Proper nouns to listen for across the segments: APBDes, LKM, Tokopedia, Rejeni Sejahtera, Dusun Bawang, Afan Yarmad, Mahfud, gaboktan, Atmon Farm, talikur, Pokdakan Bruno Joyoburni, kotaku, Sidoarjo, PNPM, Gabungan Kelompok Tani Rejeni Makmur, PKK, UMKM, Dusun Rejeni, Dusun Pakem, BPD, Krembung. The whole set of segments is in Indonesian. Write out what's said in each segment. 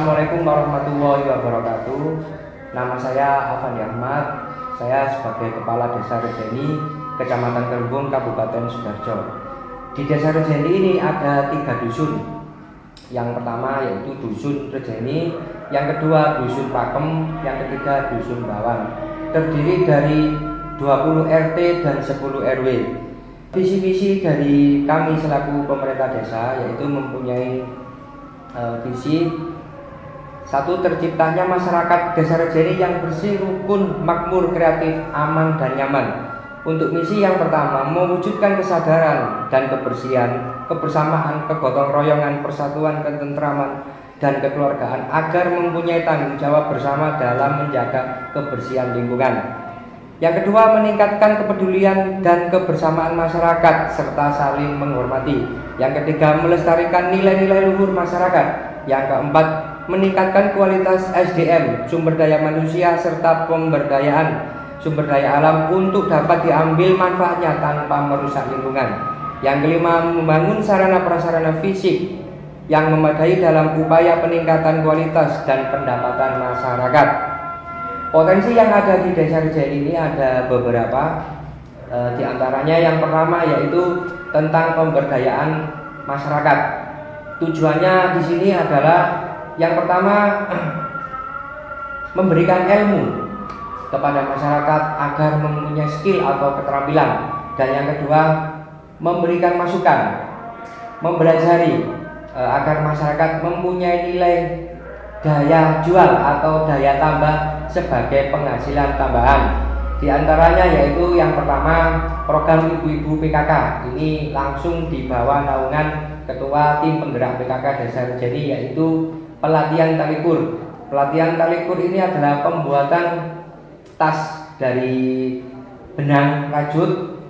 Assalamualaikum warahmatullahi wabarakatuh. Nama saya Afan Yarmad. Saya sebagai Kepala Desa Rejeni, Kecamatan Krembung, Kabupaten Sidoarjo. Di Desa Rejeni ini ada 3 dusun. Yang pertama yaitu Dusun Rejeni, yang kedua Dusun Pakem, yang ketiga Dusun Bawang. Terdiri dari 20 RT dan 10 RW. Visi-visi dari kami selaku pemerintah desa yaitu mempunyai visi satu, terciptanya masyarakat Desa Rejeni yang bersih, rukun, makmur, kreatif, aman, dan nyaman. Untuk misi yang pertama, mewujudkan kesadaran dan kebersihan, kebersamaan, kegotong royongan, persatuan, ketentraman, dan kekeluargaan agar mempunyai tanggung jawab bersama dalam menjaga kebersihan lingkungan. Yang kedua, meningkatkan kepedulian dan kebersamaan masyarakat serta saling menghormati. Yang ketiga, melestarikan nilai-nilai luhur masyarakat. Yang keempat, meningkatkan kualitas SDM, sumber daya manusia serta pemberdayaan sumber daya alam untuk dapat diambil manfaatnya tanpa merusak lingkungan. Yang kelima, membangun sarana-prasarana fisik yang memadai dalam upaya peningkatan kualitas dan pendapatan masyarakat. Potensi yang ada di Desa Rejeni ini ada beberapa, di antaranya yang pertama yaitu tentang pemberdayaan masyarakat. Tujuannya di sini adalah yang pertama memberikan ilmu kepada masyarakat agar mempunyai skill atau keterampilan, dan yang kedua memberikan masukan, mempelajari agar masyarakat mempunyai nilai daya jual atau daya tambah sebagai penghasilan tambahan. Di antaranya yaitu yang pertama program ibu-ibu PKK. Ini langsung di bawah naungan Ketua Tim Penggerak PKK Desa Rejeni yaitu pelatihan talikur. Pelatihan talikur ini adalah pembuatan tas dari benang rajut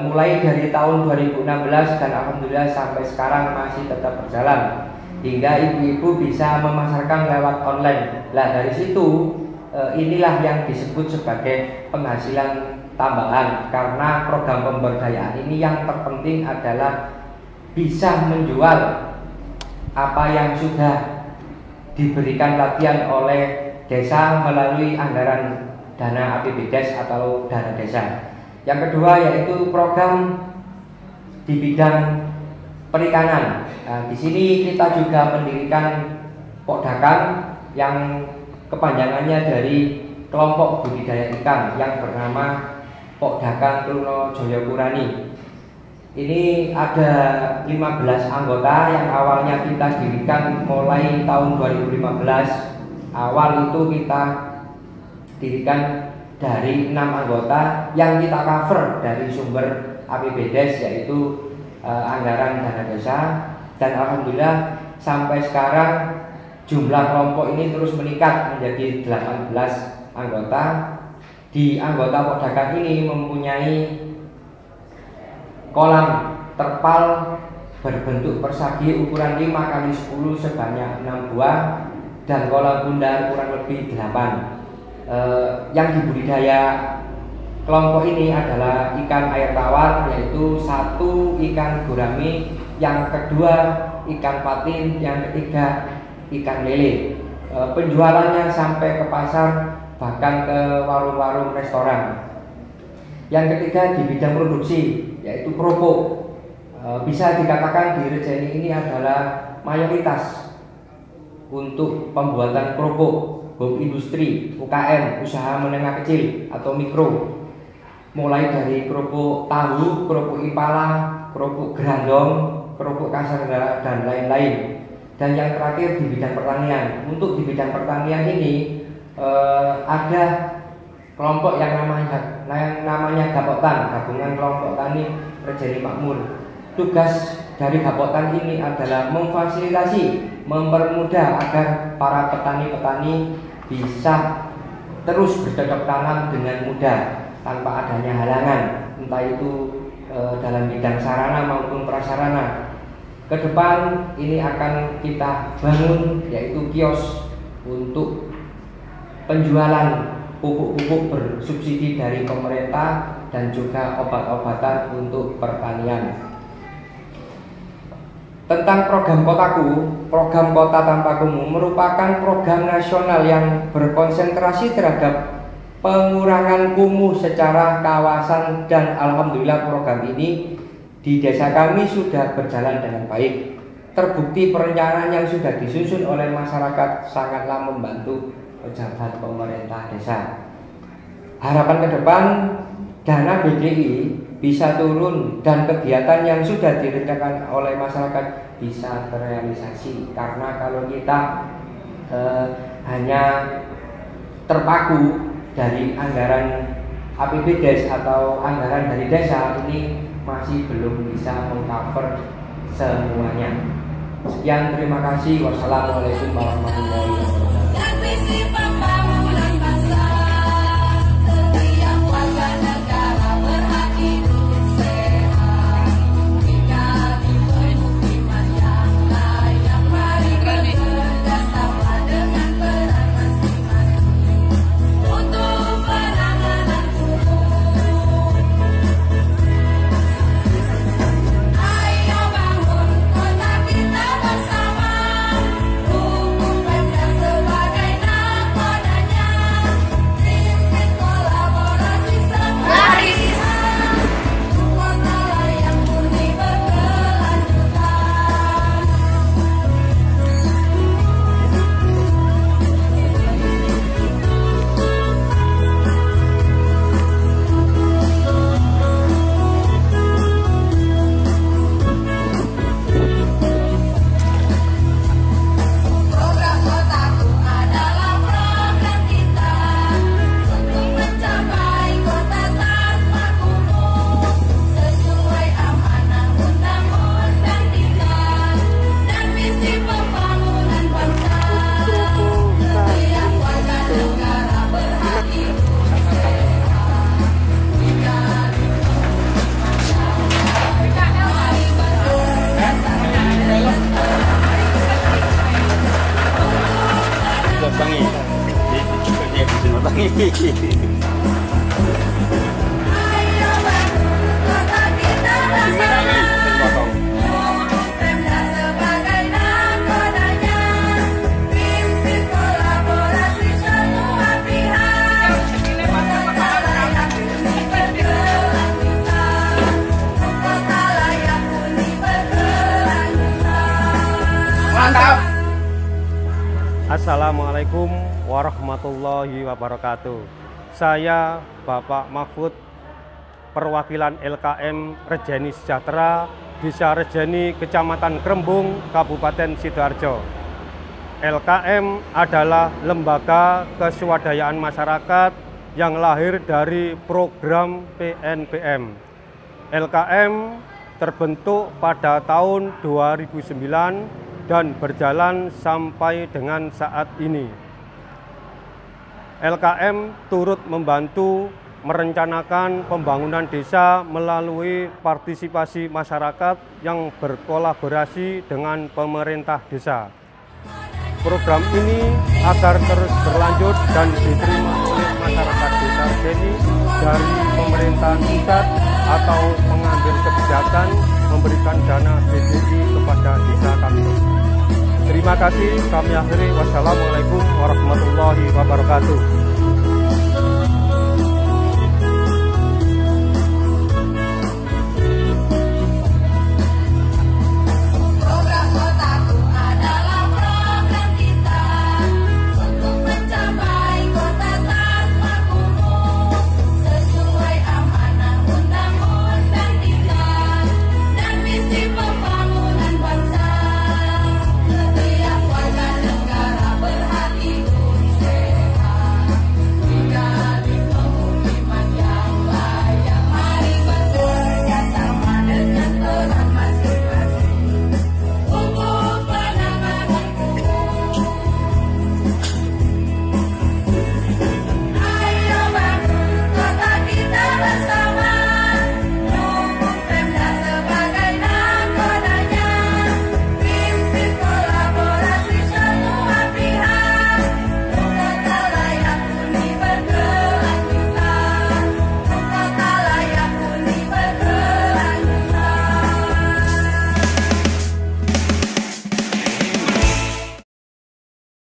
mulai dari tahun 2016 dan alhamdulillah sampai sekarang masih tetap berjalan, hingga ibu-ibu bisa memasarkan lewat online. Nah, dari situ inilah yang disebut sebagai penghasilan tambahan, karena program pemberdayaan ini yang terpenting adalah bisa menjual apa yang sudah diberikan latihan oleh desa melalui anggaran dana APBDes atau dana desa. Yang kedua yaitu program di bidang perikanan. Nah, di sini kita juga mendirikan Pokdakan yang kepanjangannya dari kelompok budidaya ikan yang bernama Pokdakan Bruno Joyoburni. Ini ada 15 anggota yang awalnya kita dirikan mulai tahun 2015. Awal itu kita dirikan dari 6 anggota yang kita cover dari sumber APBDes yaitu anggaran dana desa, dan alhamdulillah sampai sekarang jumlah kelompok ini terus meningkat menjadi 18 anggota. Di anggota Pokdakan ini mempunyai kolam terpal berbentuk persegi ukuran 5x10 sebanyak 6 buah dan kolam bundar kurang lebih 8. Yang dibudidaya kelompok ini adalah ikan air tawar, yaitu satu ikan gurami, yang kedua ikan patin, yang ketiga ikan lele. Penjualannya sampai ke pasar, bahkan ke warung-warung restoran. Yang ketiga di bidang produksi, yaitu kerupuk. Bisa dikatakan di Rejeni ini adalah mayoritas untuk pembuatan kerupuk, home industri, UKM, usaha menengah kecil atau mikro. Mulai dari kerupuk tahu, kerupuk impala, kerupuk gerandong, kerupuk kasar, dan lain-lain. Dan yang terakhir di bidang pertanian. Untuk di bidang pertanian ini ada kelompok yang namanya gaboktan, Gabungan Kelompok Tani Rejeni Makmur. Tugas dari gaboktan ini adalah memfasilitasi, mempermudah agar para petani-petani bisa terus bercocok tanam dengan mudah tanpa adanya halangan, entah itu dalam bidang sarana maupun prasarana. Ke depan ini akan kita bangun yaitu kios untuk penjualan pupuk-pupuk bersubsidi dari pemerintah dan juga obat-obatan untuk pertanian. tentang program Kotaku. Program Kota Tanpa Kumuh merupakan program nasional yang berkonsentrasi terhadap pengurangan kumuh secara kawasan, dan alhamdulillah program ini di desa kami sudah berjalan dengan baik. Terbukti perencanaan yang sudah disusun oleh masyarakat sangatlah membantu pejabat pemerintah desa. Harapan ke depan dana BDI bisa turun dan kegiatan yang sudah direncanakan oleh masyarakat bisa terrealisasi, karena kalau kita hanya terpaku dari anggaran APBDes atau anggaran dari desa, ini masih belum bisa mengcover semuanya. Sekian, terima kasih. Wassalamualaikum warahmatullahi wabarakatuh. Assalamualaikum warahmatullahi wabarakatuh. Saya Bapak Mahfud, perwakilan LKM Rejeni Sejahtera, Desa Rejeni, Kecamatan Krembung, Kabupaten Sidoarjo. LKM adalah lembaga kesuadayaan masyarakat yang lahir dari program PNPM. LKM terbentuk pada tahun 2009 dan berjalan sampai dengan saat ini. LKM turut membantu merencanakan pembangunan desa melalui partisipasi masyarakat yang berkolaborasi dengan pemerintah desa. Program ini agar terus berlanjut dan diterima oleh masyarakat desa Rejeni dari pemerintahan pusat atau pengambil kebijakan memberikan dana BPD kepada desa kami. Terima kasih, kami akhiri. Wassalamualaikum warahmatullahi wabarakatuh.